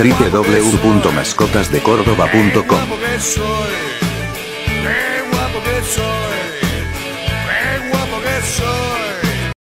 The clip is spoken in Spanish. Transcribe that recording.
www.mascotasdecordoba.com.